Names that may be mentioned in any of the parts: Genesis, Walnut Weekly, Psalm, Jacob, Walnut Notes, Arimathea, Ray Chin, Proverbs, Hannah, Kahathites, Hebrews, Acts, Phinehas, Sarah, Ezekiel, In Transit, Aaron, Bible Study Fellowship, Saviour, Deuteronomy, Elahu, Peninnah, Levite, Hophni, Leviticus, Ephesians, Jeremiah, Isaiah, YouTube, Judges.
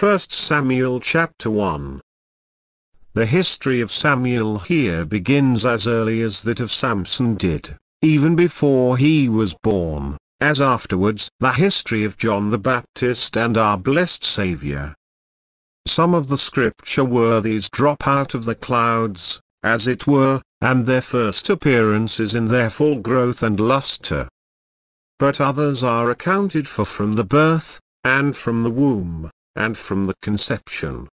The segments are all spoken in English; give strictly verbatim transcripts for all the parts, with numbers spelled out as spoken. First Samuel chapter one. The history of Samuel here begins as early as that of Samson did, even before he was born, as afterwards the history of John the Baptist and our blessed Saviour. Some of the scripture worthies drop out of the clouds, as it were, and their first appearance is in their full growth and lustre. But others are accounted for from the birth, and from the womb, and from the conception.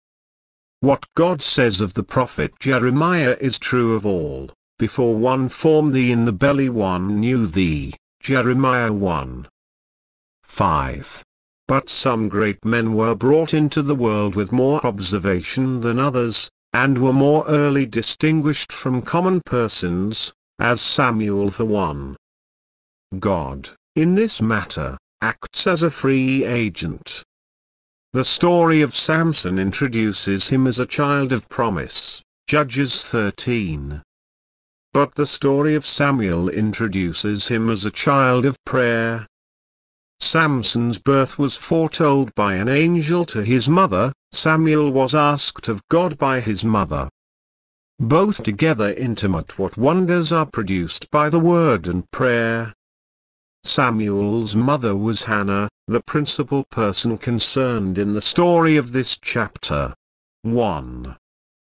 What God says of the prophet Jeremiah is true of all: before one formed thee in the belly one knew thee, Jeremiah one five. But some great men were brought into the world with more observation than others, and were more early distinguished from common persons, as Samuel for one. God, in this matter, acts as a free agent. The story of Samson introduces him as a child of promise, Judges thirteen. But the story of Samuel introduces him as a child of prayer. Samson's birth was foretold by an angel to his mother, Samuel was asked of God by his mother. Both together intimate what wonders are produced by the word and prayer. Samuel's mother was Hannah, the principal person concerned in the story of this chapter. one.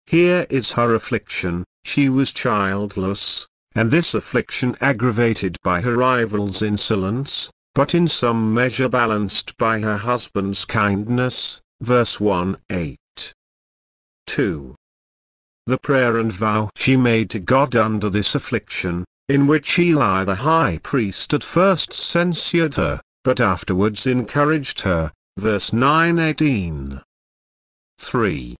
Here is her affliction: she was childless, and this affliction aggravated by her rival's insolence, but in some measure balanced by her husband's kindness, verse one eight. two. The prayer and vow she made to God under this affliction, in which Eli the high priest at first censured her, but afterwards encouraged her, verse nine eighteen. three.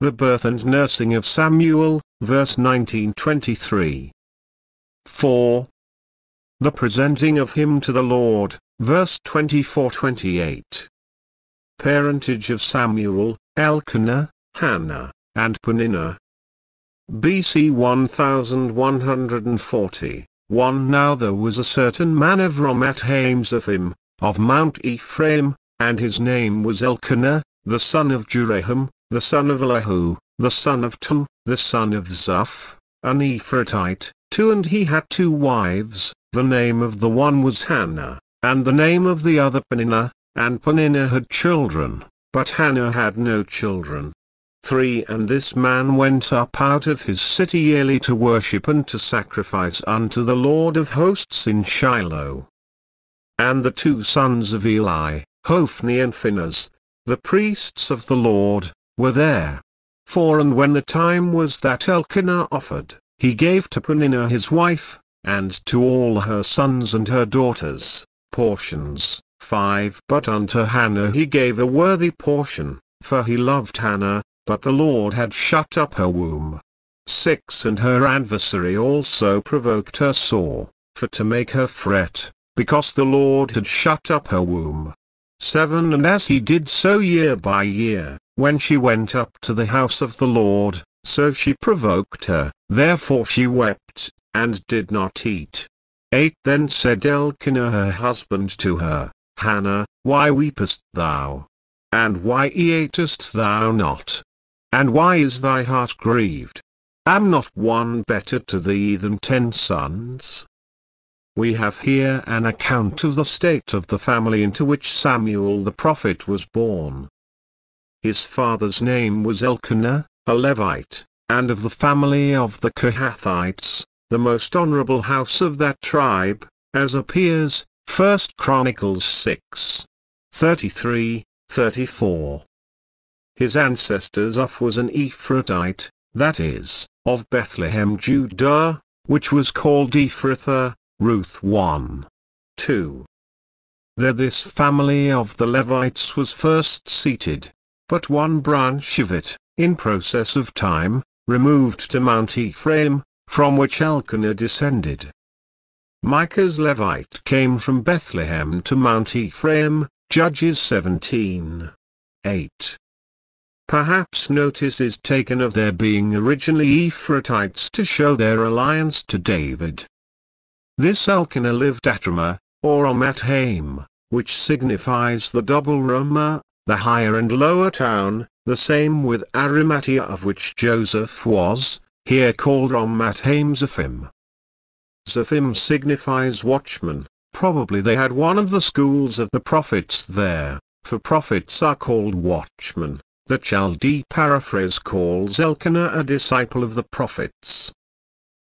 The birth and nursing of Samuel, verse nineteen twenty-three. four. The presenting of him to the Lord, verse twenty-four twenty-eight. Parentage of Samuel, Elkanah, Hannah, and Peninnah. B C eleven forty, one. Now there was a certain man of Ramathaim-zophim, of Mount Ephraim, and his name was Elkanah, the son of Jeroham, the son of Elahu, the son of Tu, the son of Zaph, an Ephratite, two and he had two wives, the name of the one was Hannah, and the name of the other Peninnah, and Peninnah had children, but Hannah had no children. three. And this man went up out of his city yearly to worship and to sacrifice unto the Lord of hosts in Shiloh. And the two sons of Eli, Hophni and Phinehas, the priests of the Lord, were there. four. And when the time was that Elkanah offered, he gave to Peninnah his wife, and to all her sons and her daughters, portions. five. But unto Hannah he gave a worthy portion, for he loved Hannah, but the Lord had shut up her womb. six. And her adversary also provoked her sore, for to make her fret, because the Lord had shut up her womb. seven. And as he did so year by year, when she went up to the house of the Lord, so she provoked her, therefore she wept, and did not eat. eight. Then said Elkanah her husband to her, Hannah, why weepest thou? And why eatest thou not? And why is thy heart grieved? Am not one better to thee than ten sons? We have here an account of the state of the family into which Samuel the prophet was born. His father's name was Elkanah, a Levite, and of the family of the Kahathites, the most honorable house of that tribe, as appears, First Chronicles six, thirty-three, thirty-four. His ancestor Zaph was an Ephratite, that is, of Bethlehem Judah, which was called Ephrathah, Ruth one two. There this family of the Levites was first seated, but one branch of it, in process of time, removed to Mount Ephraim, from which Elkanah descended. Micah's Levite came from Bethlehem to Mount Ephraim, Judges seventeen eight. Perhaps notice is taken of their being originally Ephratites to show their alliance to David. This Elkanah lived at Ramah, or Ramathaim, which signifies the double Ramah, the higher and lower town, the same with Arimathea of which Joseph was, here called Ramathaim-zophim. Zophim signifies watchman. Probably they had one of the schools of the prophets there, for prophets are called watchmen. The Chaldee paraphrase calls Elkanah a disciple of the prophets.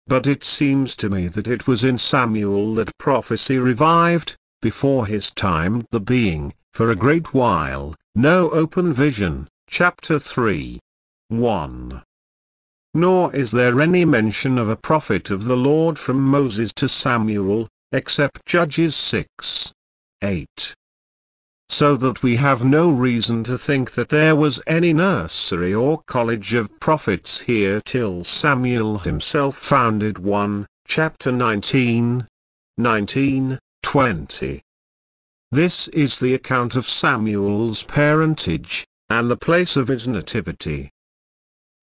But it seems to me that it was in Samuel that prophecy revived. Before his time the being, for a great while, no open vision, chapter three, one. Nor is there any mention of a prophet of the Lord from Moses to Samuel, except Judges six, eight. So that we have no reason to think that there was any nursery or college of prophets here till Samuel himself founded one, chapter nineteen, nineteen, twenty. This is the account of Samuel's parentage, and the place of his nativity.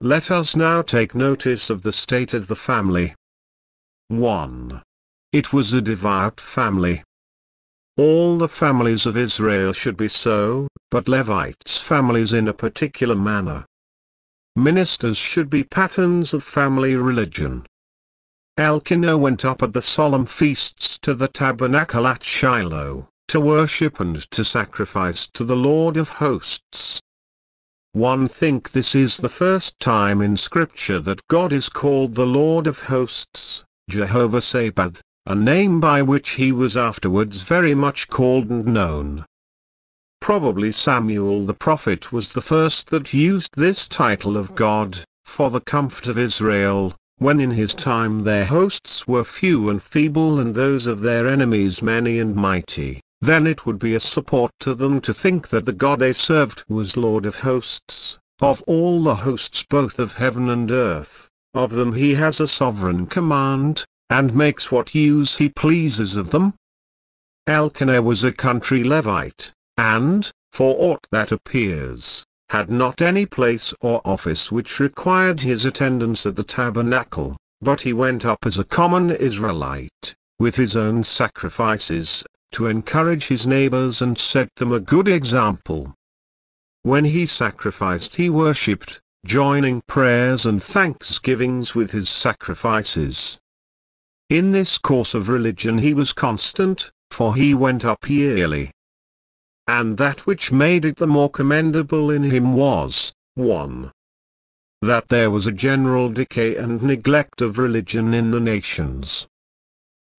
Let us now take notice of the state of the family. one. It was a devout family. All the families of Israel should be so, but Levites' families in a particular manner. Ministers should be patterns of family religion. Elkanah went up at the solemn feasts to the tabernacle at Shiloh, to worship and to sacrifice to the Lord of hosts. One think this is the first time in Scripture that God is called the Lord of hosts, Jehovah Sabaoth, a name by which he was afterwards very much called and known. Probably Samuel the prophet was the first that used this title of God, for the comfort of Israel, when in his time their hosts were few and feeble and those of their enemies many and mighty. Then it would be a support to them to think that the God they served was Lord of hosts, of all the hosts both of heaven and earth, of them he has a sovereign command, and makes what use he pleases of them. Elkanah was a country Levite, and, for aught that appears, had not any place or office which required his attendance at the tabernacle, but he went up as a common Israelite, with his own sacrifices, to encourage his neighbors and set them a good example. When he sacrificed he worshipped, joining prayers and thanksgivings with his sacrifices. In this course of religion he was constant, for he went up yearly. And that which made it the more commendable in him was, one. That there was a general decay and neglect of religion in the nations.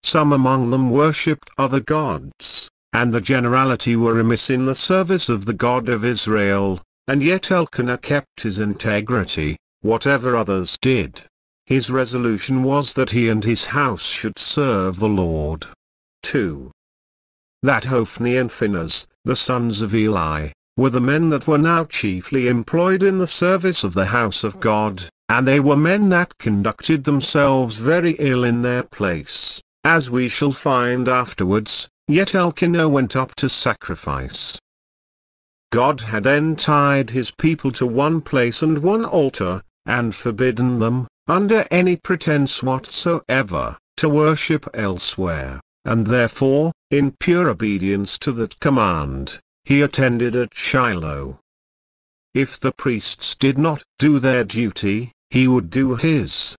Some among them worshipped other gods, and the generality were remiss in the service of the God of Israel, and yet Elkanah kept his integrity, whatever others did. His resolution was that he and his house should serve the Lord. two. That Hophni and Phinehas, the sons of Eli, were the men that were now chiefly employed in the service of the house of God, and they were men that conducted themselves very ill in their place, as we shall find afterwards, yet Elkanah went up to sacrifice. God had then tied his people to one place and one altar, and forbidden them, under any pretense whatsoever, to worship elsewhere, and therefore, in pure obedience to that command, he attended at Shiloh. If the priests did not do their duty, he would do his.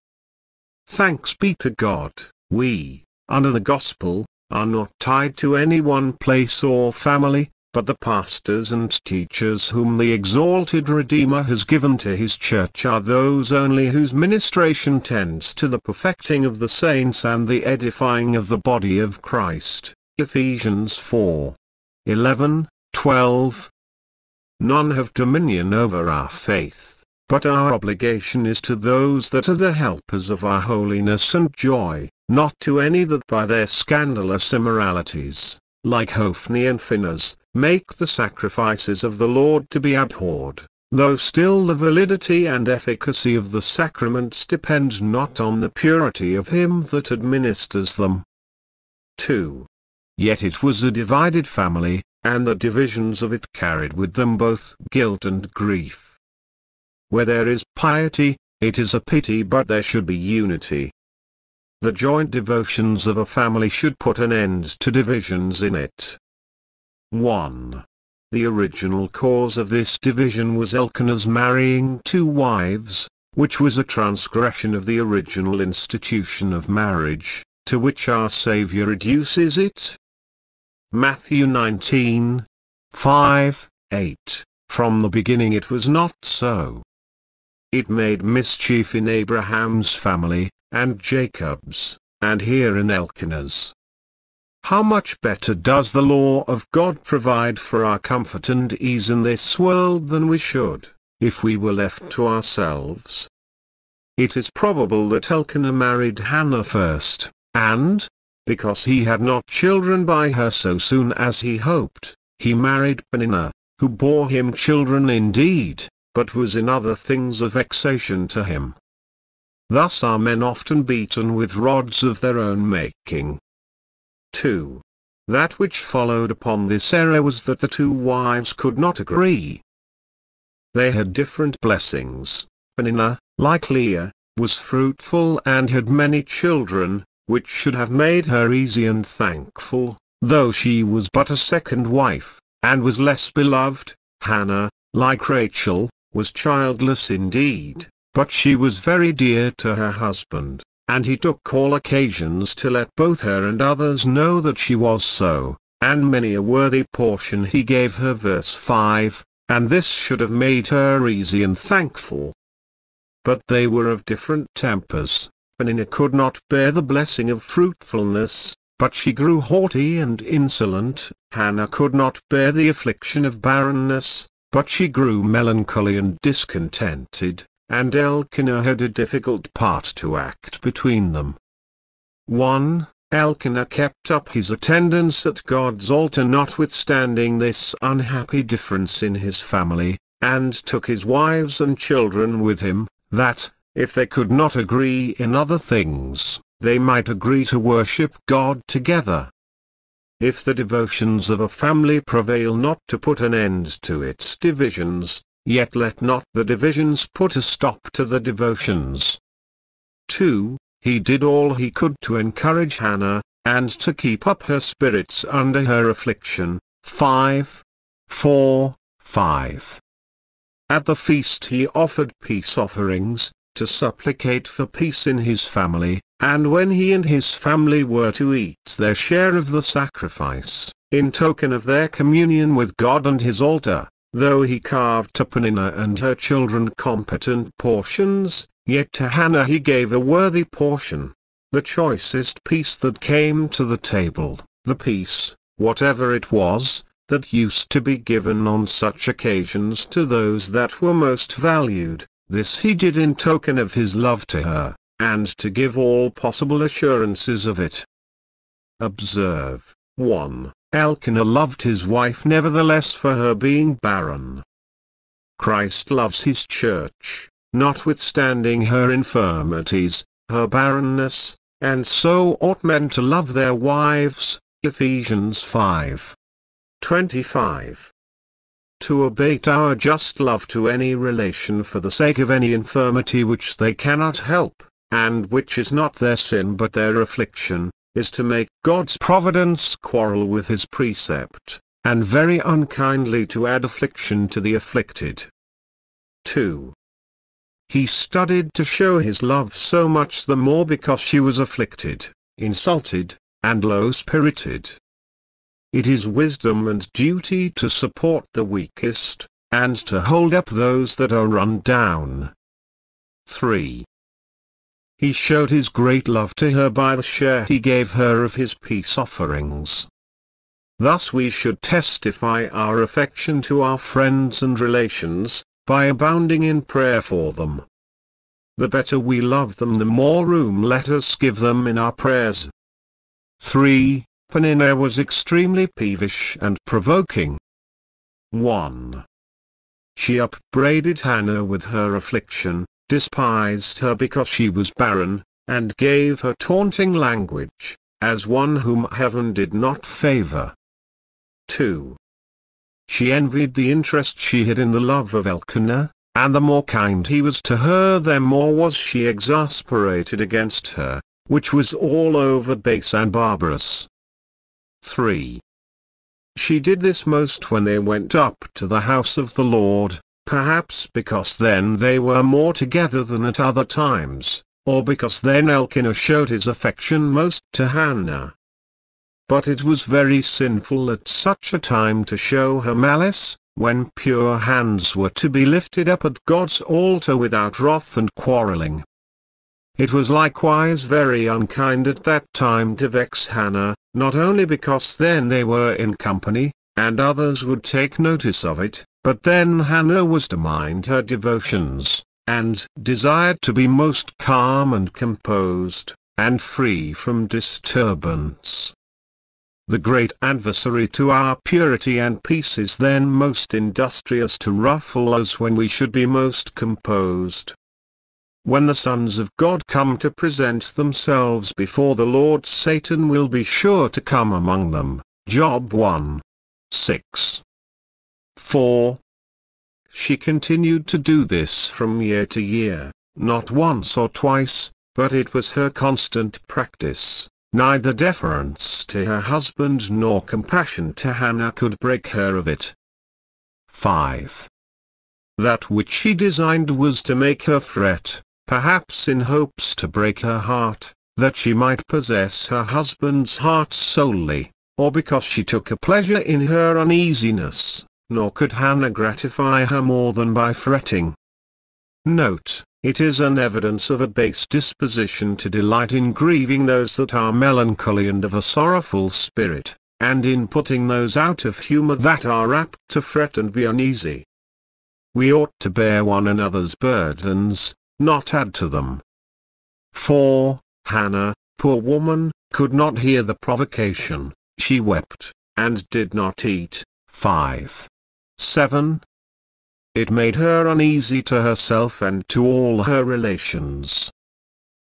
Thanks be to God, we, under the gospel, are not tied to any one place or family, but the pastors and teachers whom the exalted Redeemer has given to his church are those only whose ministration tends to the perfecting of the saints and the edifying of the body of Christ, Ephesians four, eleven, twelve. None have dominion over our faith, but our obligation is to those that are the helpers of our holiness and joy, not to any that by their scandalous immoralities, like Hophni and Phinehas, make the sacrifices of the Lord to be abhorred, though still the validity and efficacy of the sacraments depend not on the purity of him that administers them. two. Yet it was a divided family, and the divisions of it carried with them both guilt and grief. Where there is piety, it is a pity, but there should be unity. The joint devotions of a family should put an end to divisions in it. one. The original cause of this division was Elkanah's marrying two wives, which was a transgression of the original institution of marriage, to which our Saviour reduces it. Matthew nineteen, five, eight, From the beginning it was not so. It made mischief in Abraham's family, and Jacob's, and here in Elkanah's. How much better does the law of God provide for our comfort and ease in this world than we should, if we were left to ourselves? It is probable that Elkanah married Hannah first, and, because he had not children by her so soon as he hoped, he married Peninnah, who bore him children indeed, but was in other things a vexation to him. Thus are men often beaten with rods of their own making. two. That which followed upon this error was that the two wives could not agree. They had different blessings. Peninnah, like Leah, was fruitful and had many children, which should have made her easy and thankful, though she was but a second wife, and was less beloved. Hannah, like Rachel, was childless indeed, but she was very dear to her husband, and he took all occasions to let both her and others know that she was so, and many a worthy portion he gave her. Verse five, and this should have made her easy and thankful. But they were of different tempers. Peninnah could not bear the blessing of fruitfulness, but she grew haughty and insolent. Hannah could not bear the affliction of barrenness, but she grew melancholy and discontented. And Elkanah had a difficult part to act between them. one. Elkanah kept up his attendance at God's altar notwithstanding this unhappy difference in his family, and took his wives and children with him, that, if they could not agree in other things, they might agree to worship God together. If the devotions of a family prevail not to put an end to its divisions, yet let not the divisions put a stop to the devotions. two. He did all he could to encourage Hannah, and to keep up her spirits under her affliction. five, four, five. At the feast he offered peace offerings, to supplicate for peace in his family, and when he and his family were to eat their share of the sacrifice, in token of their communion with God and his altar, though he carved to Peninnah and her children competent portions, yet to Hannah he gave a worthy portion, the choicest piece that came to the table, the piece, whatever it was, that used to be given on such occasions to those that were most valued. This he did in token of his love to her, and to give all possible assurances of it. Observe, one. Elkanah loved his wife nevertheless for her being barren. Christ loves his church, notwithstanding her infirmities, her barrenness, and so ought men to love their wives, Ephesians five twenty-five. To abate our just love to any relation for the sake of any infirmity which they cannot help, and which is not their sin but their affliction, is to make God's providence quarrel with his precept, and very unkindly to add affliction to the afflicted. two. He studied to show his love so much the more because she was afflicted, insulted, and low-spirited. It is wisdom and duty to support the weakest, and to hold up those that are run down. three. He showed his great love to her by the share he gave her of his peace offerings. Thus we should testify our affection to our friends and relations, by abounding in prayer for them. The better we love them, the more room let us give them in our prayers. three. Peninnah was extremely peevish and provoking. one. She upbraided Hannah with her affliction, despised her because she was barren, and gave her taunting language, as one whom heaven did not favor. two. She envied the interest she had in the love of Elkanah, and the more kind he was to her the more was she exasperated against her, which was all over base and barbarous. three. She did this most when they went up to the house of the Lord, perhaps because then they were more together than at other times, or because then Elkanah showed his affection most to Hannah. But it was very sinful at such a time to show her malice, when pure hands were to be lifted up at God's altar without wrath and quarreling. It was likewise very unkind at that time to vex Hannah, not only because then they were in company, and others would take notice of it, but then Hannah was to mind her devotions, and desired to be most calm and composed, and free from disturbance. The great adversary to our purity and peace is then most industrious to ruffle us when we should be most composed. When the sons of God come to present themselves before the Lord, Satan will be sure to come among them. Job one, six, four. She continued to do this from year to year, not once or twice, but it was her constant practice. Neither deference to her husband nor compassion to Hannah could break her of it. five. That which she designed was to make her fret, perhaps in hopes to break her heart, that she might possess her husband's heart solely, or because she took a pleasure in her uneasiness, nor could Hannah gratify her more than by fretting. Note, it is an evidence of a base disposition to delight in grieving those that are melancholy and of a sorrowful spirit, and in putting those out of humour that are apt to fret and be uneasy. We ought to bear one another's burdens, not add to them. For Hannah, poor woman, could not hear the provocation, she wept, and did not eat. five, seven. It made her uneasy to herself and to all her relations.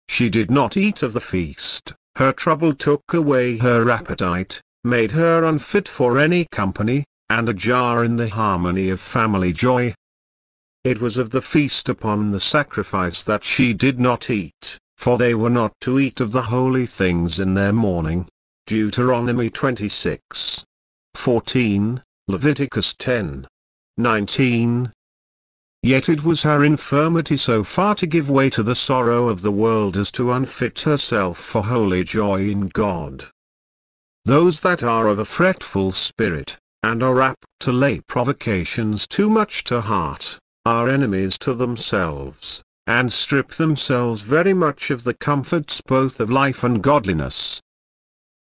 She did not eat of the feast, her trouble took away her appetite, made her unfit for any company, and a jar in the harmony of family joy. It was of the feast upon the sacrifice that she did not eat, for they were not to eat of the holy things in their mourning. Deuteronomy twenty-six, fourteen, Leviticus ten, nineteen. Yet it was her infirmity so far to give way to the sorrow of the world as to unfit herself for holy joy in God. Those that are of a fretful spirit, and are apt to lay provocations too much to heart, are enemies to themselves, and strip themselves very much of the comforts both of life and godliness.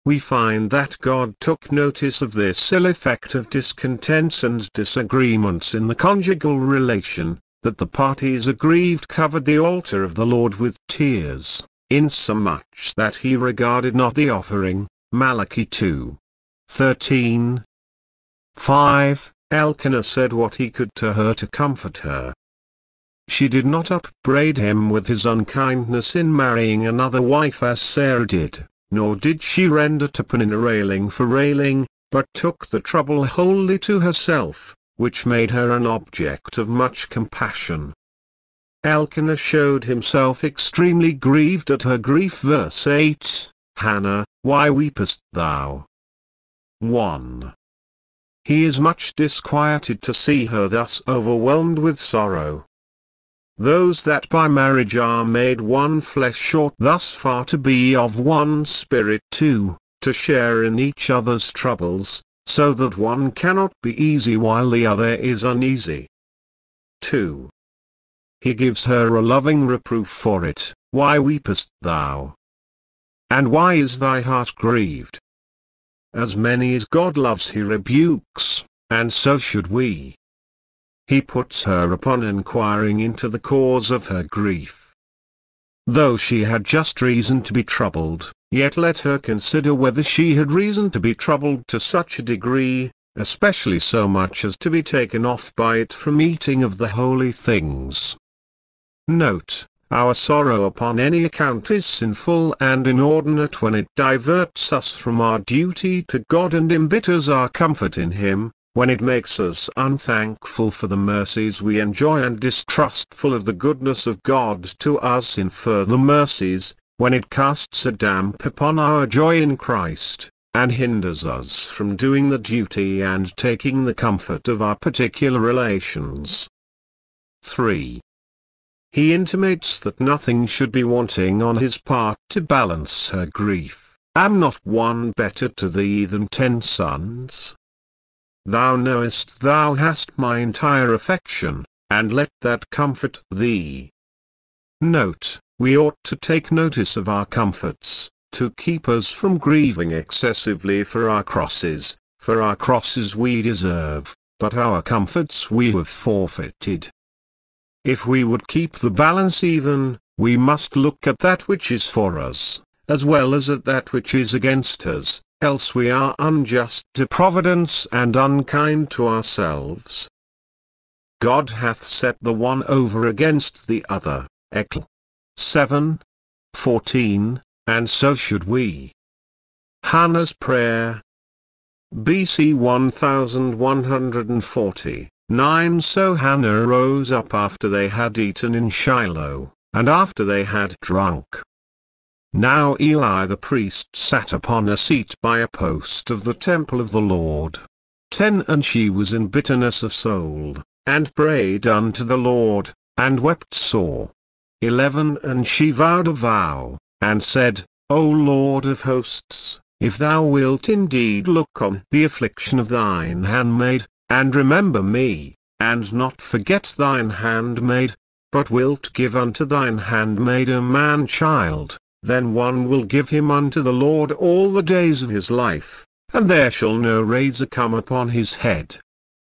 We find that God took notice of this ill effect of discontents and disagreements in the conjugal relation, that the parties aggrieved covered the altar of the Lord with tears, insomuch that he regarded not the offering. Malachi two, thirteen. five. Elkanah said what he could to her to comfort her. She did not upbraid him with his unkindness in marrying another wife as Sarah did, nor did she render to Peninnah railing for railing, but took the trouble wholly to herself, which made her an object of much compassion. Elkanah showed himself extremely grieved at her grief. Verse eight, Hannah, why weepest thou? one. He is much disquieted to see her thus overwhelmed with sorrow. Those that by marriage are made one flesh ought thus far to be of one spirit too, to share in each other's troubles, so that one cannot be easy while the other is uneasy. two. He gives her a loving reproof for it. Why weepest thou? And why is thy heart grieved? As many as God loves he rebukes, and so should we. He puts her upon inquiring into the cause of her grief. Though she had just reason to be troubled, yet let her consider whether she had reason to be troubled to such a degree, especially so much as to be taken off by it from eating of the holy things. Note, our sorrow upon any account is sinful and inordinate when it diverts us from our duty to God and embitters our comfort in Him, when it makes us unthankful for the mercies we enjoy and distrustful of the goodness of God to us in further mercies, when it casts a damp upon our joy in Christ, and hinders us from doing the duty and taking the comfort of our particular relations. three. He intimates that nothing should be wanting on his part to balance her grief. Am not one better to thee than ten sons? Thou knowest thou hast my entire affection, and let that comfort thee. Note, we ought to take notice of our comforts, to keep us from grieving excessively for our crosses, for our crosses we deserve, but our comforts we have forfeited. If we would keep the balance even, we must look at that which is for us, as well as at that which is against us, else we are unjust to Providence and unkind to ourselves. God hath set the one over against the other, Ecclesiastes seven fourteen, and so should we. Hannah's prayer. B C eleven forty. nine So Hannah rose up after they had eaten in Shiloh, and after they had drunk. Now Eli the priest sat upon a seat by a post of the temple of the Lord. ten And she was in bitterness of soul, and prayed unto the Lord, and wept sore. eleven And she vowed a vow, and said, O Lord of hosts, if thou wilt indeed look on the affliction of thine handmaid, and remember me, and not forget thine handmaid, but wilt give unto thine handmaid a man-child, then one will give him unto the Lord all the days of his life, and there shall no razor come upon his head.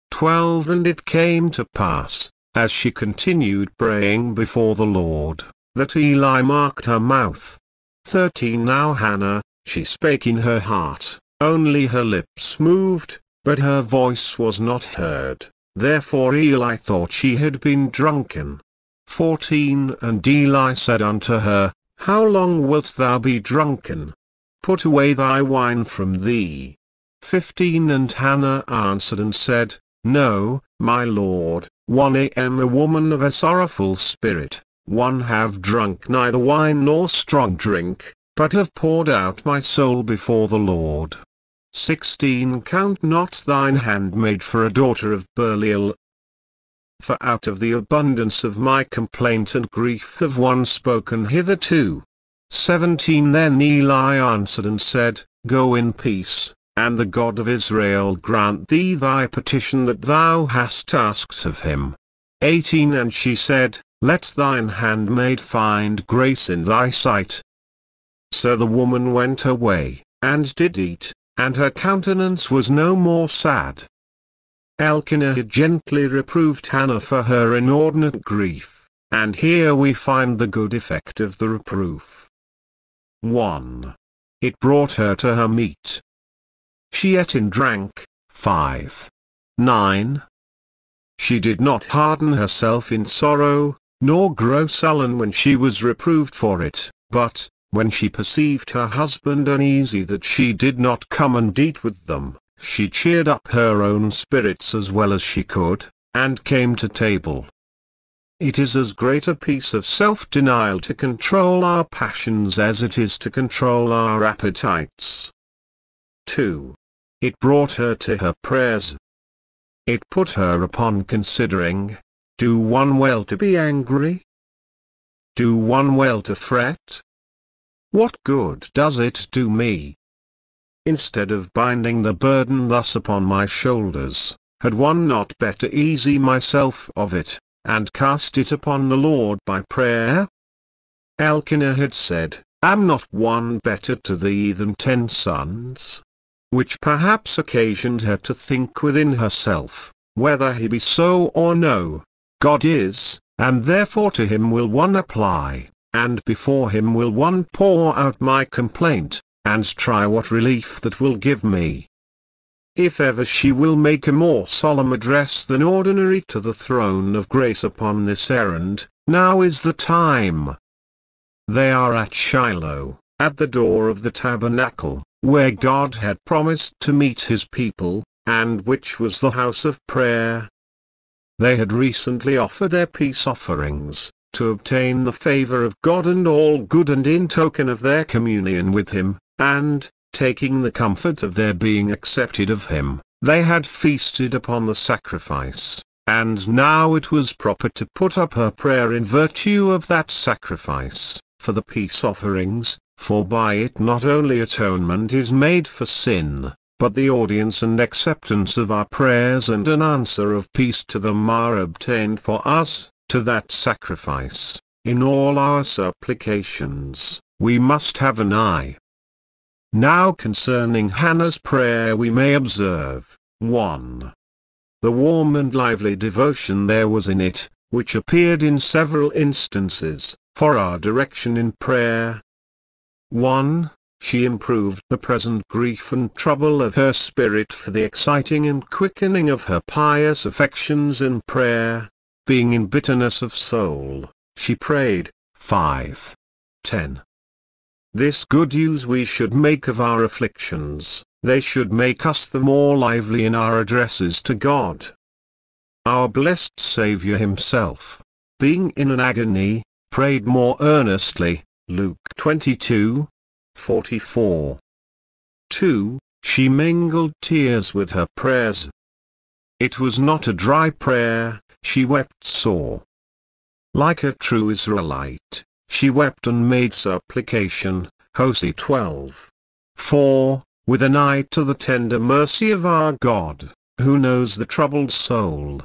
twelve And it came to pass, as she continued praying before the Lord, that Eli marked her mouth. thirteen Now Hannah, she spake in her heart, only her lips moved, but her voice was not heard, therefore Eli thought she had been drunken. fourteen And Eli said unto her, How long wilt thou be drunken? Put away thy wine from thee. fifteen And Hannah answered and said, No, my lord, one am a woman of a sorrowful spirit, one have drunk neither wine nor strong drink, but have poured out my soul before the Lord. sixteen Count not thine handmaid for a daughter of Belial. For out of the abundance of my complaint and grief have one spoken hitherto. seventeen Then Eli answered and said, Go in peace, and the God of Israel grant thee thy petition that thou hast asked of him. eighteen And she said, Let thine handmaid find grace in thy sight. So the woman went her way, and did eat, and her countenance was no more sad. Elkanah had gently reproved Hannah for her inordinate grief, and here we find the good effect of the reproof. one. It brought her to her meat. She ate and drank. five nine. She did not harden herself in sorrow, nor grow sullen when she was reproved for it, but, when she perceived her husband uneasy that she did not come and eat with them, she cheered up her own spirits as well as she could, and came to table. It is as great a piece of self-denial to control our passions as it is to control our appetites. two. It brought her to her prayers. It put her upon considering, do one well to be angry? Do one well to fret? What good does it do me? Instead of binding the burden thus upon my shoulders, had one not better easy myself of it, and cast it upon the Lord by prayer? Elkanah had said, Am not one better to thee than ten sons? Which perhaps occasioned her to think within herself, whether he be so or no, God is, and therefore to him will one apply. And before him will one pour out my complaint, and try what relief that will give me. If ever she will make a more solemn address than ordinary to the throne of grace upon this errand, now is the time. They are at Shiloh, at the door of the tabernacle, where God had promised to meet his people, and which was the house of prayer. They had recently offered their peace offerings, to obtain the favor of God and all good and in token of their communion with him, and, taking the comfort of their being accepted of him, they had feasted upon the sacrifice, and now it was proper to put up her prayer in virtue of that sacrifice, for the peace offerings, for by it not only atonement is made for sin, but the audience and acceptance of our prayers and an answer of peace to them are obtained for us, to that sacrifice, in all our supplications, we must have an eye. Now concerning Hannah's prayer we may observe, one. The warm and lively devotion there was in it, which appeared in several instances, for our direction in prayer. one. She improved the present grief and trouble of her spirit for the exciting and quickening of her pious affections in prayer, being in bitterness of soul, she prayed. five ten. This good use we should make of our afflictions, they should make us the more lively in our addresses to God. Our blessed Saviour himself, being in an agony, prayed more earnestly, Luke twenty-two. forty-four. two. She mingled tears with her prayers. It was not a dry prayer, she wept sore. Like a true Israelite, she wept and made supplication, Hosea twelve. four. With an eye to the tender mercy of our God, who knows the troubled soul.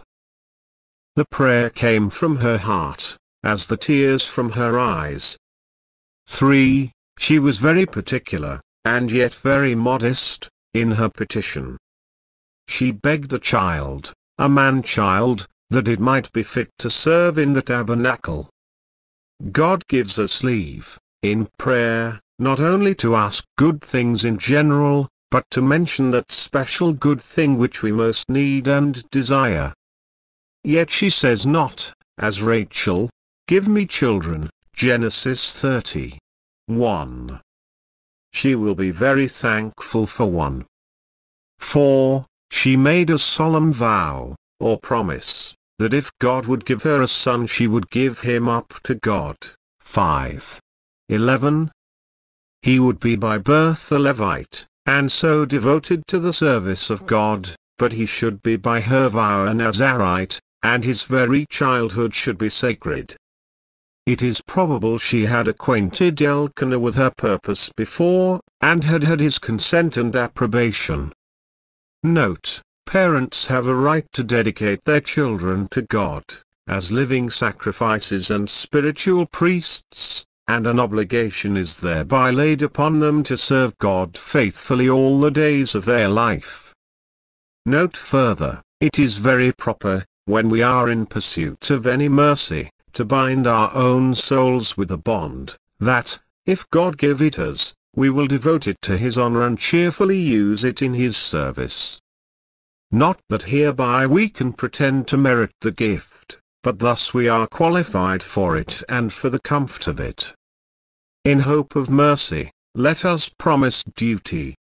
The prayer came from her heart, as the tears from her eyes. three. She was very particular, and yet very modest, in her petition. She begged a child, a man-child, that it might be fit to serve in the tabernacle. God gives us leave, in prayer, not only to ask good things in general, but to mention that special good thing which we most need and desire. Yet she says not, as Rachel, "Give me children," Genesis thirty. one. She will be very thankful for one. four. She made a solemn vow, or promise, that if God would give her a son she would give him up to God. five eleven. He would be by birth a Levite, and so devoted to the service of God, but he should be by her vow a Nazarite, and his very childhood should be sacred. It is probable she had acquainted Elkanah with her purpose before, and had had his consent and approbation. Note, parents have a right to dedicate their children to God, as living sacrifices and spiritual priests, and an obligation is thereby laid upon them to serve God faithfully all the days of their life. Note further, it is very proper, when we are in pursuit of any mercy, to bind our own souls with a bond, that, if God give it us, we will devote it to his honor and cheerfully use it in his service. Not that hereby we can pretend to merit the gift, but thus we are qualified for it and for the comfort of it. In hope of mercy, let us promise duty.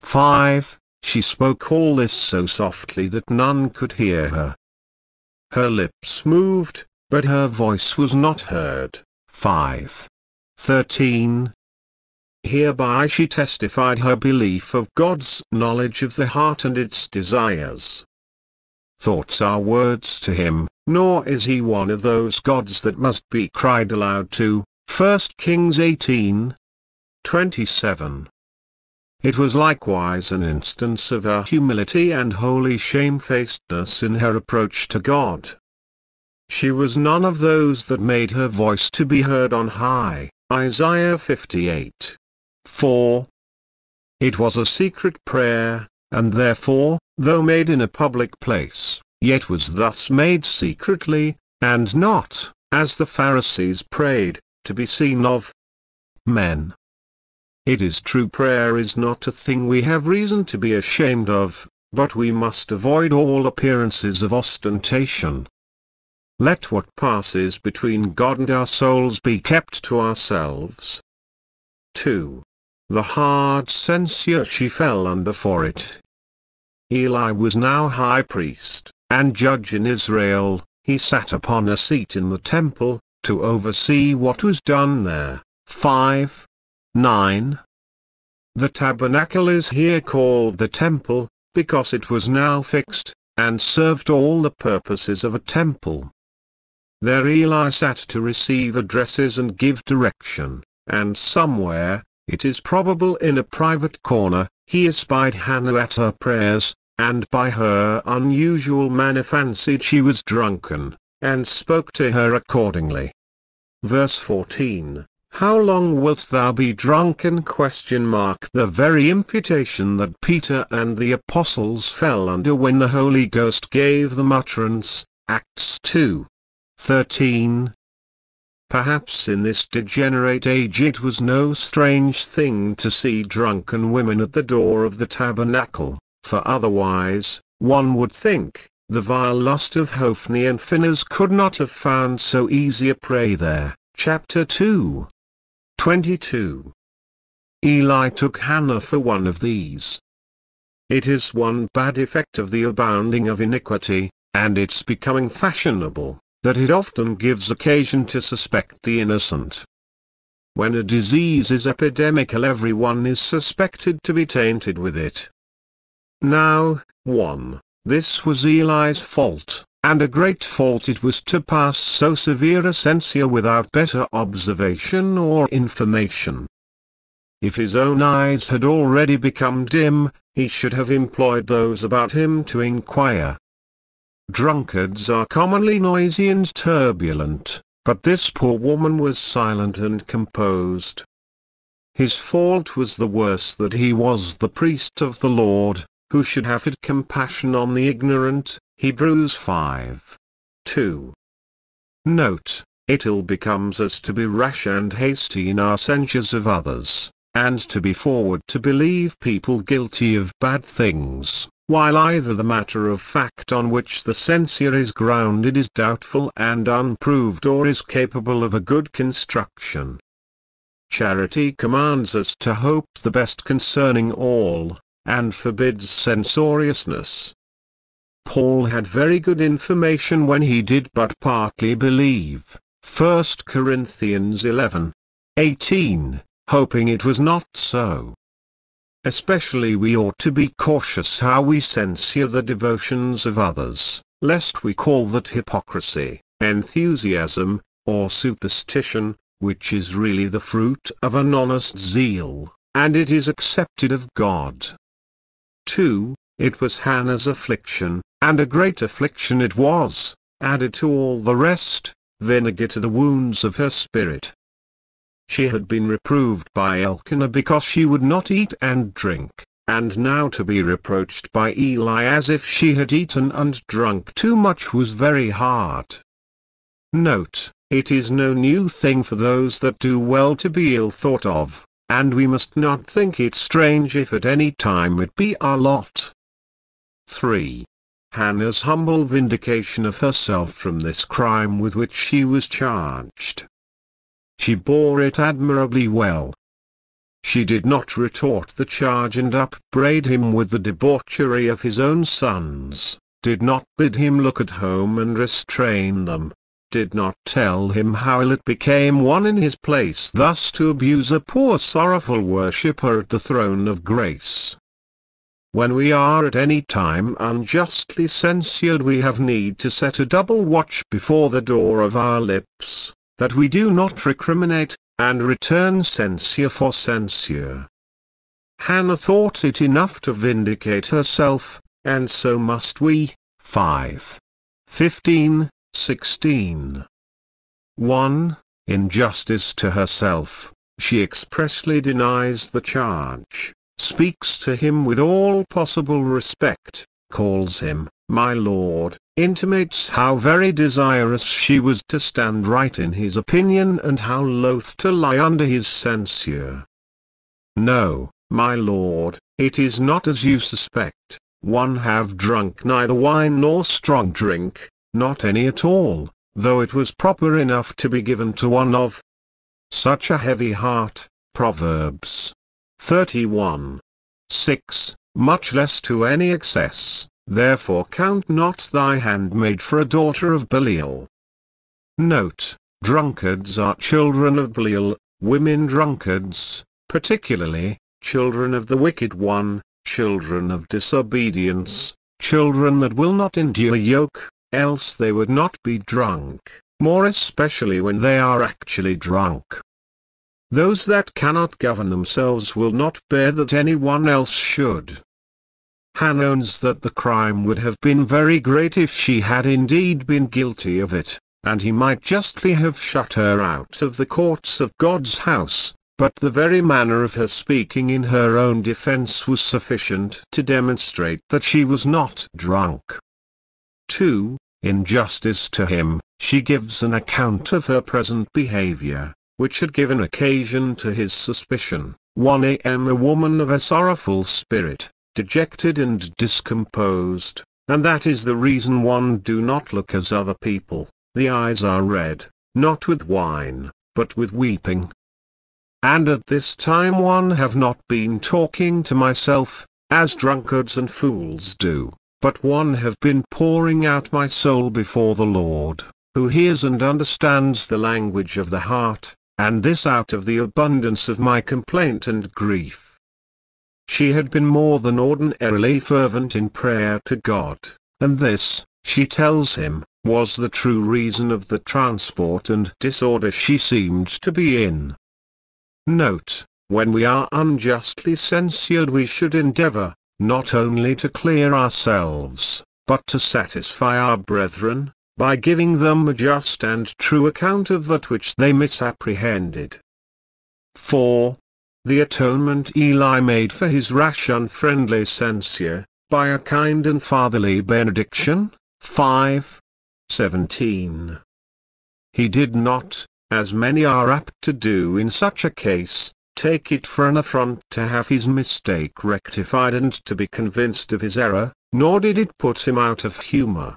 five. She spoke all this so softly that none could hear her. Her lips moved, but her voice was not heard. five thirteen. Hereby she testified her belief of God's knowledge of the heart and its desires. Thoughts are words to him, nor is he one of those gods that must be cried aloud to, First Kings eighteen twenty-seven. It was likewise an instance of her humility and holy shamefacedness in her approach to God. She was none of those that made her voice to be heard on high, Isaiah fifty-eight four. It was a secret prayer, and therefore, though made in a public place, yet was thus made secretly, and not, as the Pharisees prayed, to be seen of men. It is true prayer is not a thing we have reason to be ashamed of, but we must avoid all appearances of ostentation. Let what passes between God and our souls be kept to ourselves. two. The hard censure she fell under for it. Eli was now high priest, and judge in Israel, he sat upon a seat in the temple, to oversee what was done there. five nine. The tabernacle is here called the temple, because it was now fixed, and served all the purposes of a temple. There Eli sat to receive addresses and give direction, and somewhere, it is probable in a private corner, he espied Hannah at her prayers, and by her unusual manner fancied she was drunken, and spoke to her accordingly. Verse fourteen, How long wilt thou be drunken? Question mark. The very imputation that Peter and the apostles fell under when the Holy Ghost gave them utterance, Acts two thirteen. Perhaps in this degenerate age it was no strange thing to see drunken women at the door of the tabernacle, for otherwise, one would think, the vile lust of Hophni and Phinehas could not have found so easy a prey there. Chapter two twenty-two. Eli took Hannah for one of these. It is one bad effect of the abounding of iniquity, and its becoming fashionable, that it often gives occasion to suspect the innocent. When a disease is epidemical, everyone is suspected to be tainted with it. Now, one, this was Eli's fault, and a great fault it was to pass so severe a censure without better observation or information. If his own eyes had already become dim, he should have employed those about him to inquire. Drunkards are commonly noisy and turbulent, but this poor woman was silent and composed. His fault was the worse that he was the priest of the Lord, who should have had compassion on the ignorant, Hebrews five two. Note, it ill becomes us to be rash and hasty in our censures of others, and to be forward to believe people guilty of bad things, while either the matter of fact on which the censure is grounded is doubtful and unproved, or is capable of a good construction. Charity commands us to hope the best concerning all, and forbids censoriousness. Paul had very good information when he did but partly believe, First Corinthians eleven eighteen, hoping it was not so. Especially we ought to be cautious how we censure the devotions of others, lest we call that hypocrisy, enthusiasm, or superstition, which is really the fruit of an honest zeal, and it is accepted of God. two. It was Hannah's affliction, and a great affliction it was, added to all the rest, vinegar to the wounds of her spirit. She had been reproved by Elkanah because she would not eat and drink, and now to be reproached by Eli as if she had eaten and drunk too much was very hard. Note, it is no new thing for those that do well to be ill thought of, and we must not think it strange if at any time it be our lot. three. Hannah's humble vindication of herself from this crime with which she was charged. She bore it admirably well. She did not retort the charge and upbraid him with the debauchery of his own sons, did not bid him look at home and restrain them, did not tell him how ill it became one in his place thus to abuse a poor sorrowful worshipper at the throne of grace. When we are at any time unjustly censured, we have need to set a double watch before the door of our lips, that we do not recriminate, and return censure for censure. Hannah thought it enough to vindicate herself, and so must we. five fifteen sixteen. one. In justice to herself, she expressly denies the charge, speaks to him with all possible respect, calls him my lord, intimates how very desirous she was to stand right in his opinion and how loath to lie under his censure. No, my lord, it is not as you suspect, one have drunk neither wine nor strong drink, not any at all, though it was proper enough to be given to one of such a heavy heart, Proverbs thirty-one six, much less to any excess. Therefore count not thy handmaid for a daughter of Belial. Note, drunkards are children of Belial, women drunkards, particularly, children of the wicked one, children of disobedience, children that will not endure yoke, else they would not be drunk, more especially when they are actually drunk. Those that cannot govern themselves will not bear that anyone else should. Hannah owns that the crime would have been very great if she had indeed been guilty of it, and he might justly have shut her out of the courts of God's house, but the very manner of her speaking in her own defense was sufficient to demonstrate that she was not drunk. two. In justice to him, she gives an account of her present behavior, which had given occasion to his suspicion. one A M A woman of a sorrowful spirit, dejected and discomposed, and that is the reason one do not look as other people, the eyes are red, not with wine, but with weeping. And at this time one have not been talking to myself, as drunkards and fools do, but one have been pouring out my soul before the Lord, who hears and understands the language of the heart. And this out of the abundance of my complaint and grief. She had been more than ordinarily fervent in prayer to God, and this, she tells him, was the true reason of the transport and disorder she seemed to be in. Note, when we are unjustly censured we should endeavor, not only to clear ourselves, but to satisfy our brethren, by giving them a just and true account of that which they misapprehended. four. The atonement Eli made for his rash unfriendly censure, by a kind and fatherly benediction. five seventeen. He did not, as many are apt to do in such a case, take it for an affront to have his mistake rectified and to be convinced of his error, nor did it put him out of humor.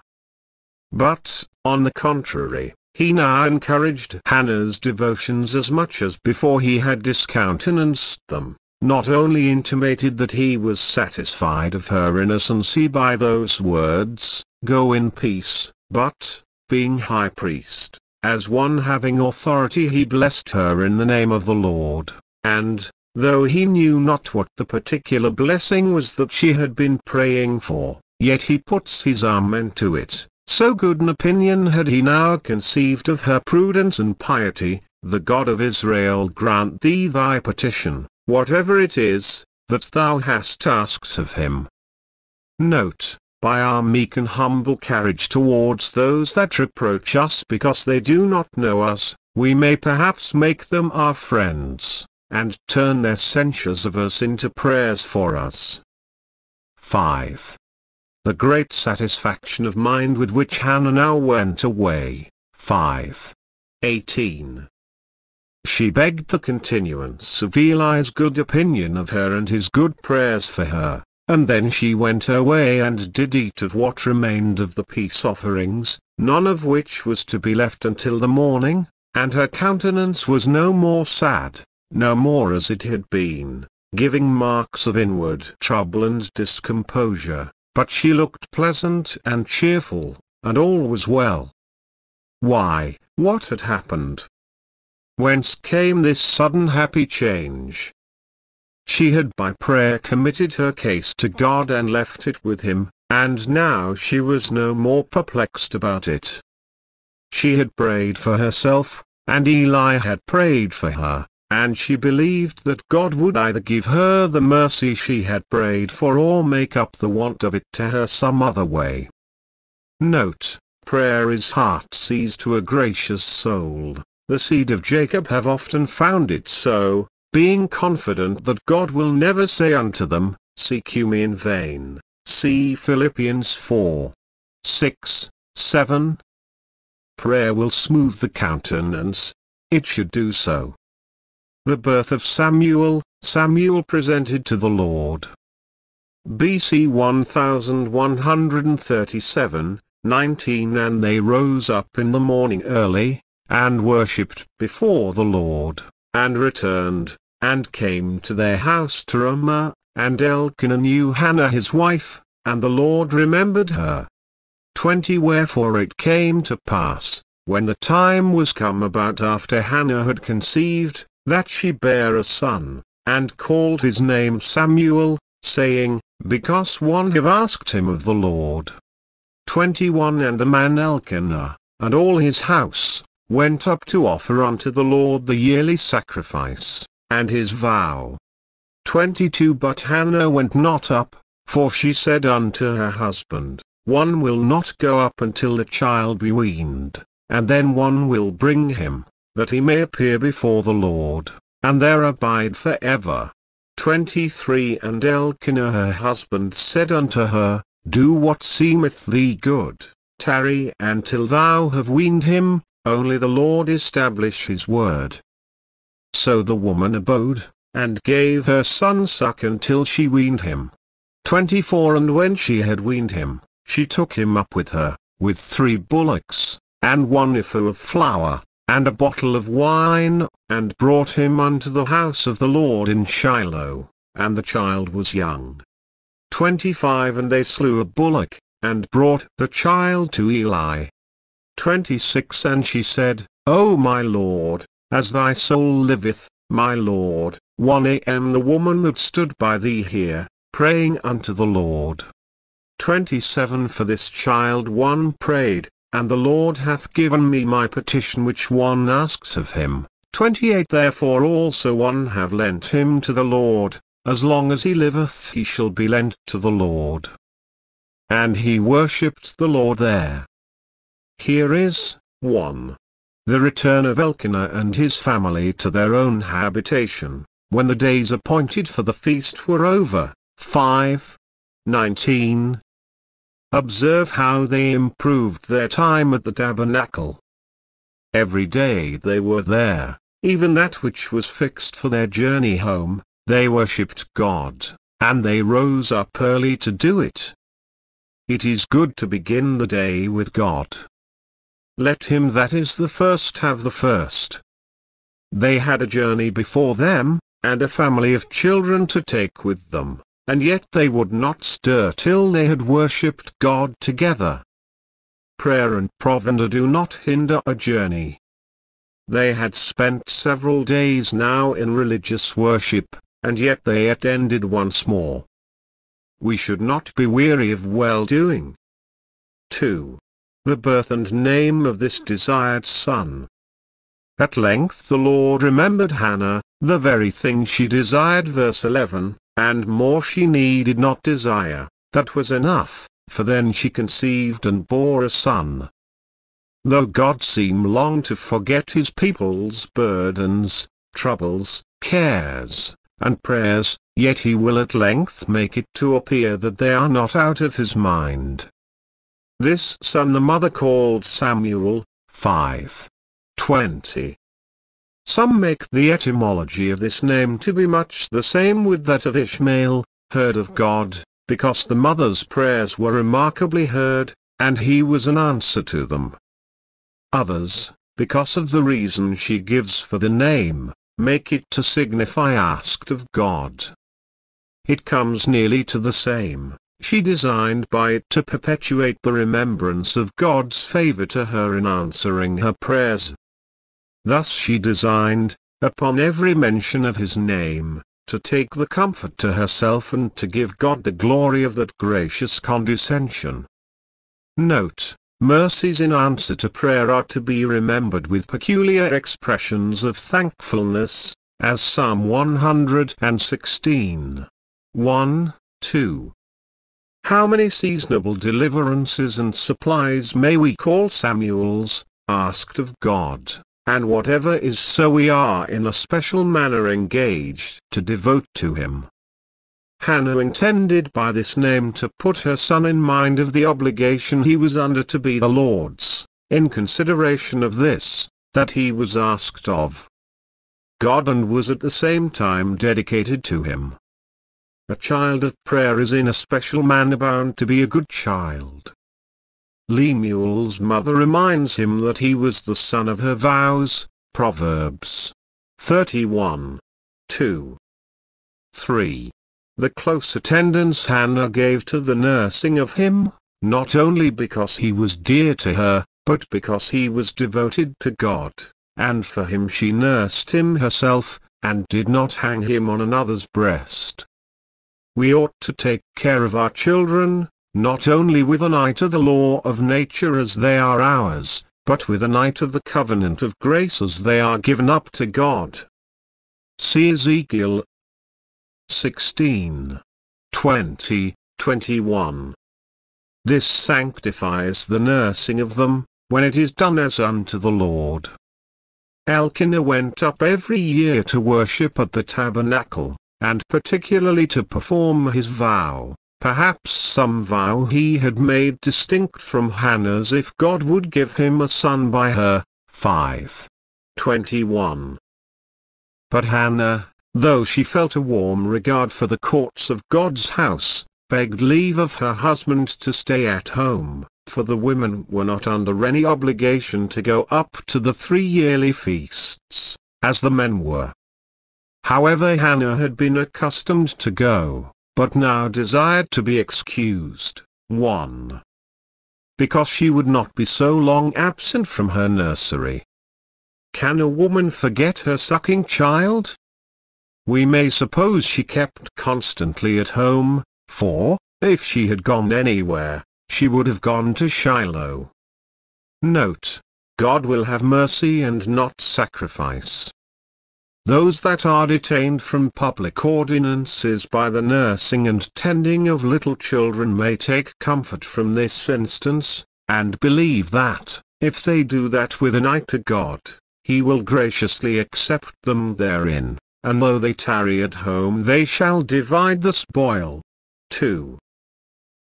But, on the contrary, he now encouraged Hannah's devotions as much as before he had discountenanced them, not only intimated that he was satisfied of her innocency by those words, "Go in peace," but, being high priest, as one having authority he blessed her in the name of the Lord, and, though he knew not what the particular blessing was that she had been praying for, yet he puts his amen to it. So good an opinion had he now conceived of her prudence and piety. The God of Israel grant thee thy petition, whatever it is, that thou hast asked of him. Note, by our meek and humble carriage towards those that reproach us because they do not know us, we may perhaps make them our friends, and turn their censures of us into prayers for us. five. The great satisfaction of mind with which Hannah now went away. five eighteen. She begged the continuance of Eli's good opinion of her and his good prayers for her, and then she went her way and did eat of what remained of the peace offerings, none of which was to be left until the morning, and her countenance was no more sad, no more as it had been, giving marks of inward trouble and discomposure. But she looked pleasant and cheerful, and all was well. Why, what had happened? Whence came this sudden happy change? She had by prayer committed her case to God and left it with him, and now she was no more perplexed about it. She had prayed for herself, and Eli had prayed for her, and she believed that God would either give her the mercy she had prayed for or make up the want of it to her some other way. Note, prayer is heart seeds to a gracious soul, the seed of Jacob have often found it so, being confident that God will never say unto them, "Seek you me in vain." See Philippians four six seven. Prayer will smooth the countenance, it should do so. The birth of Samuel, Samuel presented to the Lord. B C eleven thirty-seven, nineteen. And they rose up in the morning early, and worshipped before the Lord, and returned, and came to their house to Ramah, and Elkanah knew Hannah his wife, and the Lord remembered her. twenty. Wherefore it came to pass, when the time was come about after Hannah had conceived, that she bare a son, and called his name Samuel, saying, Because one have asked him of the Lord. twenty-one And the man Elkanah, and all his house, went up to offer unto the Lord the yearly sacrifice, and his vow. twenty-two But Hannah went not up, for she said unto her husband, One will not go up until the child be weaned, and then one will bring him, that he may appear before the Lord, and there abide for ever. twenty-three And Elkanah her husband said unto her, Do what seemeth thee good, tarry until thou have weaned him, only the Lord establish his word. So the woman abode, and gave her son suck until she weaned him. twenty-four And when she had weaned him, she took him up with her, with three bullocks, and one ephah of flour, and a bottle of wine, and brought him unto the house of the Lord in Shiloh, and the child was young. twenty-five And they slew a bullock, and brought the child to Eli. twenty-six And she said, O my Lord, as thy soul liveth, my Lord, one am the woman that stood by thee here, praying unto the Lord. twenty-seven For this child one prayed, and the Lord hath given me my petition which one asks of him. twenty-eight Therefore also one have lent him to the Lord, as long as he liveth he shall be lent to the Lord. And he worshipped the Lord there. Here is, one. The return of Elkanah and his family to their own habitation, when the days appointed for the feast were over. five nineteen Observe how they improved their time at the tabernacle. Every day they were there, even that which was fixed for their journey home, they worshipped God, and they rose up early to do it. It is good to begin the day with God. Let him that is the first have the first. They had a journey before them, and a family of children to take with them. And yet they would not stir till they had worshipped God together. Prayer and provender do not hinder a journey. They had spent several days now in religious worship, and yet they yet ended once more. We should not be weary of well-doing. two. The birth and name of this desired son. At length the Lord remembered Hannah, the very thing she desired, verse eleven. And more she needed not desire, that was enough, for then she conceived and bore a son. Though God seemed long to forget his people's burdens, troubles, cares, and prayers, yet he will at length make it to appear that they are not out of his mind. This son the mother called Samuel, five twenty. Some make the etymology of this name to be much the same with that of Ishmael, heard of God, because the mother's prayers were remarkably heard, and he was an answer to them. Others, because of the reason she gives for the name, make it to signify asked of God. It comes nearly to the same, she designed by it to perpetuate the remembrance of God's favor to her in answering her prayers. Thus she designed, upon every mention of his name, to take the comfort to herself and to give God the glory of that gracious condescension. Note, mercies in answer to prayer are to be remembered with peculiar expressions of thankfulness, as Psalm one hundred sixteen. one, two. How many seasonable deliverances and supplies may we call Samuel's, asked of God? And whatever is so we are in a special manner engaged to devote to him. Hannah intended by this name to put her son in mind of the obligation he was under to be the Lord's, in consideration of this, that he was asked of God and was at the same time dedicated to him. A child of prayer is in a special manner bound to be a good child. Lemuel's mother reminds him that he was the son of her vows, Proverbs thirty-one, two, three. The close attendance Hannah gave to the nursing of him, not only because he was dear to her, but because he was devoted to God, and for him she nursed him herself, and did not hang him on another's breast. We ought to take care of our children, not only with an eye to the law of nature as they are ours, but with an eye to the covenant of grace as they are given up to God. See Ezekiel sixteen, twenty, twenty-one. This sanctifies the nursing of them, when it is done as unto the Lord. Elkanah went up every year to worship at the tabernacle, and particularly to perform his vow, perhaps some vow he had made distinct from Hannah's if God would give him a son by her. five, twenty-one. But Hannah, though she felt a warm regard for the courts of God's house, begged leave of her husband to stay at home, for the women were not under any obligation to go up to the three yearly feasts, as the men were. However, Hannah had been accustomed to go, but now desired to be excused. One. Because she would not be so long absent from her nursery. Can a woman forget her sucking child? We may suppose she kept constantly at home, for, if she had gone anywhere, she would have gone to Shiloh. Note: God will have mercy and not sacrifice. Those that are detained from public ordinances by the nursing and tending of little children may take comfort from this instance, and believe that, if they do that with an eye to God, He will graciously accept them therein, and though they tarry at home they shall divide the spoil. two.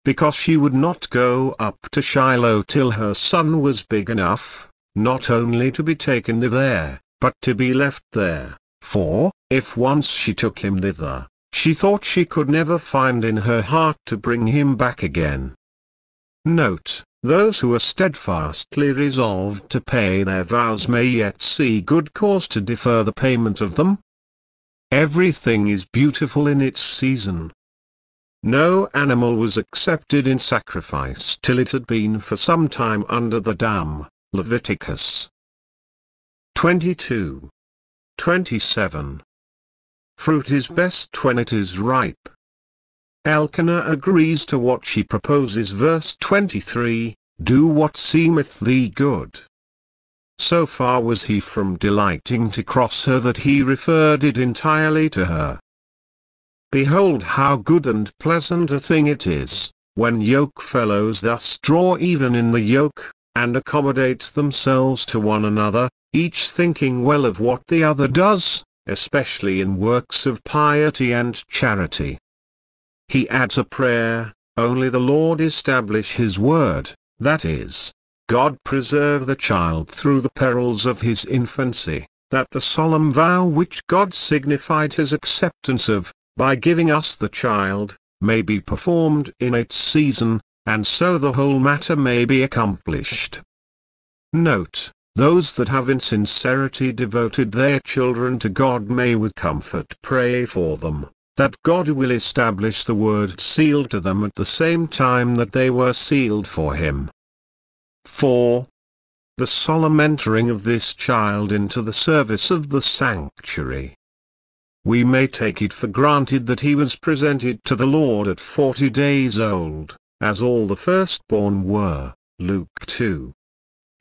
Because she would not go up to Shiloh till her son was big enough, not only to be taken there, but to be left there, for, if once she took him thither, she thought she could never find in her heart to bring him back again. Note: those who are steadfastly resolved to pay their vows may yet see good cause to defer the payment of them. Everything is beautiful in its season. No animal was accepted in sacrifice till it had been for some time under the dam. Leviticus twenty-two, twenty-seven. Fruit is best when it is ripe. Elkanah agrees to what she proposes. Verse twenty-three, do what seemeth thee good. So far was he from delighting to cross her that he referred it entirely to her. Behold how good and pleasant a thing it is, when yoke-fellows thus draw even in the yoke, and accommodate themselves to one another, each thinking well of what the other does, especially in works of piety and charity. He adds a prayer, only the Lord establish His word, that is, God preserve the child through the perils of his infancy, that the solemn vow which God signified His acceptance of, by giving us the child, may be performed in its season, and so the whole matter may be accomplished. Note: those that have in sincerity devoted their children to God may with comfort pray for them, that God will establish the word sealed to them at the same time that they were sealed for Him. four. The solemn entering of this child into the service of the sanctuary. We may take it for granted that he was presented to the Lord at forty days old, as all the firstborn were, Luke two,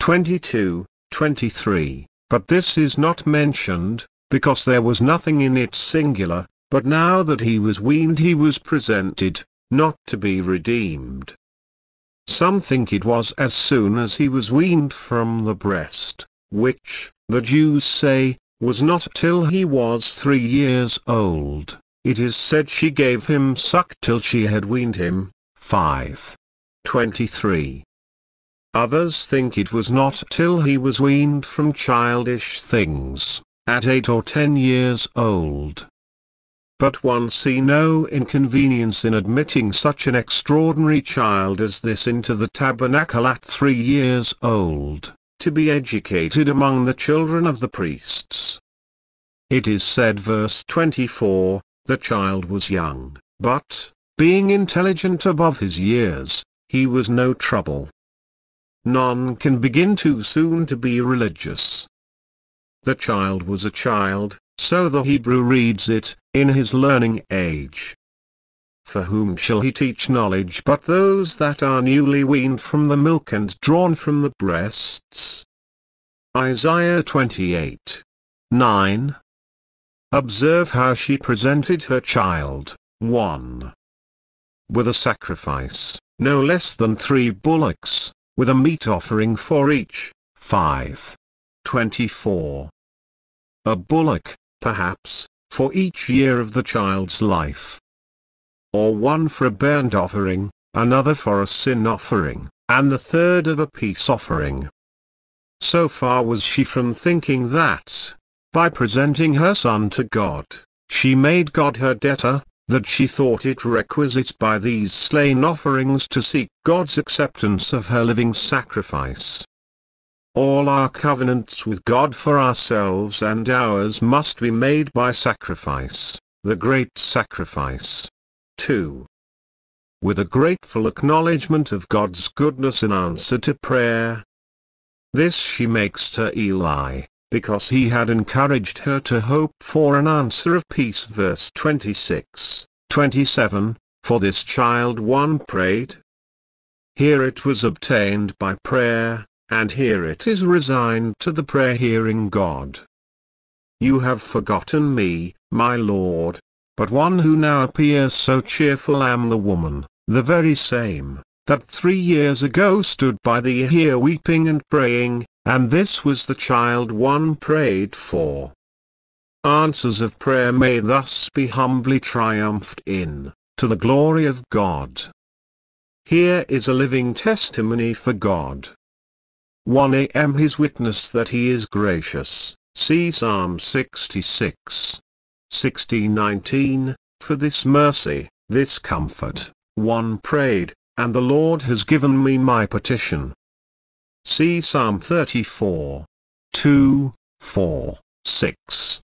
twenty-two, twenty-three, but this is not mentioned, because there was nothing in it singular, but now that he was weaned he was presented, not to be redeemed. Some think it was as soon as he was weaned from the breast, which, the Jews say, was not till he was three years old. It is said she gave him suck till she had weaned him. five, twenty-three. Others think it was not till he was weaned from childish things, at eight or ten years old. But one see no inconvenience in admitting such an extraordinary child as this into the tabernacle at three years old, to be educated among the children of the priests. It is said, verse twenty-four, the child was young, but, being intelligent above his years, he was no trouble. None can begin too soon to be religious. The child was a child, So the Hebrew reads it, in his learning age. For whom shall he teach knowledge but those that are newly weaned from the milk and drawn from the breasts? Isaiah twenty-eight nine. Observe how she presented her child, one. With a sacrifice, no less than three bullocks, with a meat offering for each, five twenty-four. A bullock, perhaps, for each year of the child's life. Or one for a burnt offering, another for a sin offering, and the third of a peace offering. So far was she from thinking that, by presenting her son to God, she made God her debtor, that she thought it requisite by these slain offerings to seek God's acceptance of her living sacrifice. All our covenants with God for ourselves and ours must be made by sacrifice, the great sacrifice. two. With a grateful acknowledgement of God's goodness in answer to prayer. This she makes to Eli, because he had encouraged her to hope for an answer of peace. Verse twenty-six twenty-seven, for this child one prayed. Here it was obtained by prayer, and here it is resigned to the prayer-hearing God. You have forgotten me, my Lord, but one who now appears so cheerful. Am the woman, the very same, that three years ago stood by thee here weeping and praying, and this was the child one prayed for. Answers of prayer may thus be humbly triumphed in, to the glory of God. Here is a living testimony for God. one a m His witness that He is gracious, see Psalm sixty-six sixty nineteen, for this mercy, this comfort, one prayed, and the Lord has given me my petition. See Psalm thirty-four two four six.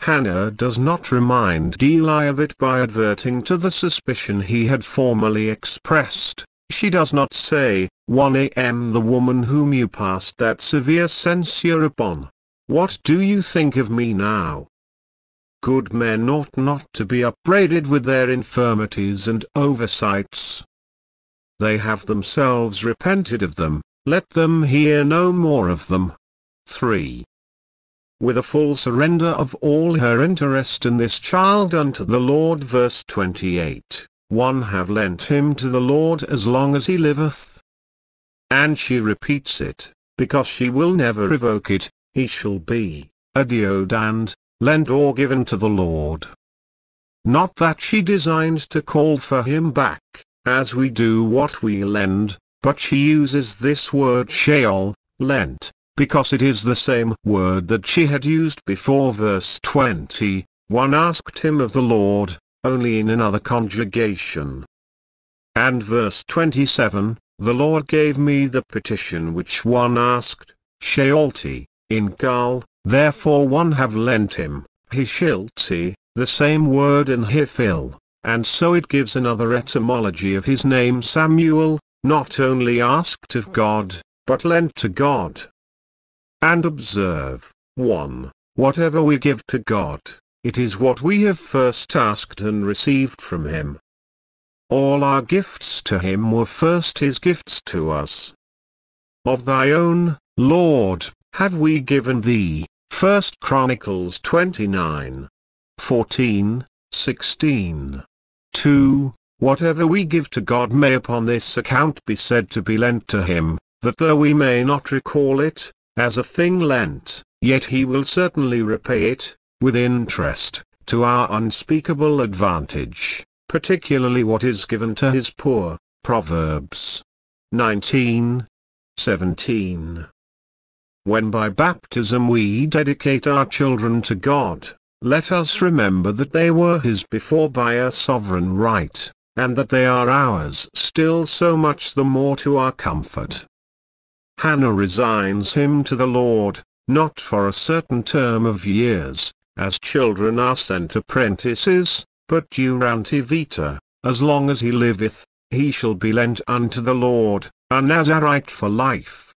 Hannah does not remind Eli of it by adverting to the suspicion he had formerly expressed. She does not say, one a m the woman whom you passed that severe censure upon, what do you think of me now? Good men ought not to be upbraided with their infirmities and oversights. They have themselves repented of them, let them hear no more of them. three. With a full surrender of all her interest in this child unto the Lord. Verse twenty-eight, one have lent him to the Lord as long as he liveth. And she repeats it, because she will never revoke it, he shall be, adored and, lent or given to the Lord. Not that she designed to call for him back, as we do what we lend, but she uses this word sheol, lent, because it is the same word that she had used before. Verse twenty, one asked him of the Lord, only in another conjugation. And verse twenty-seven, the Lord gave me the petition which one asked, sheolti, in gal. Therefore one have lent him, Hishilti, the same word in Hiphil, and so it gives another etymology of his name Samuel, not only asked of God, but lent to God. And observe, one. Whatever we give to God, it is what we have first asked and received from Him. All our gifts to Him were first His gifts to us. Of thy own, Lord, have we given thee. First Chronicles twenty-nine fourteen sixteen. two. Whatever we give to God may upon this account be said to be lent to Him, that though we may not recall it, as a thing lent, yet He will certainly repay it, with interest, to our unspeakable advantage, particularly what is given to His poor. Proverbs nineteen seventeen. When by baptism we dedicate our children to God, let us remember that they were His before by a sovereign right, and that they are ours still, so much the more to our comfort. Hannah resigns him to the Lord, not for a certain term of years, as children are sent apprentices, but durante vita, as long as he liveth, he shall be lent unto the Lord, a Nazarite for life.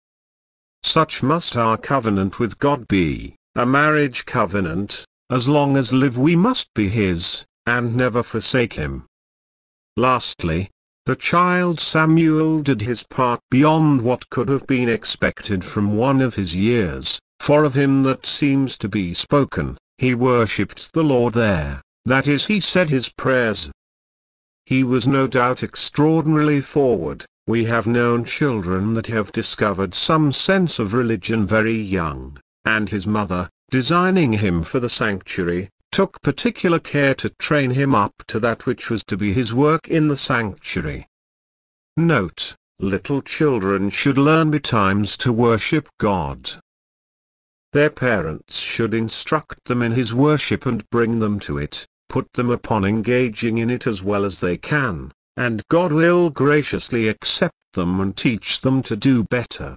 Such must our covenant with God be, a marriage covenant, As long as live we must be his, and never forsake him. Lastly, the child Samuel did his part beyond what could have been expected from one of his years, for of him that seems to be spoken, he worshipped the Lord there, that is, he said his prayers. He was no doubt extraordinarily forward. We have known children that have discovered some sense of religion very young, and his mother, designing him for the sanctuary, took particular care to train him up to that which was to be his work in the sanctuary. Note: little children should learn betimes to worship God. Their parents should instruct them in his worship and bring them to it, put them upon engaging in it as well as they can, and God will graciously accept them and teach them to do better.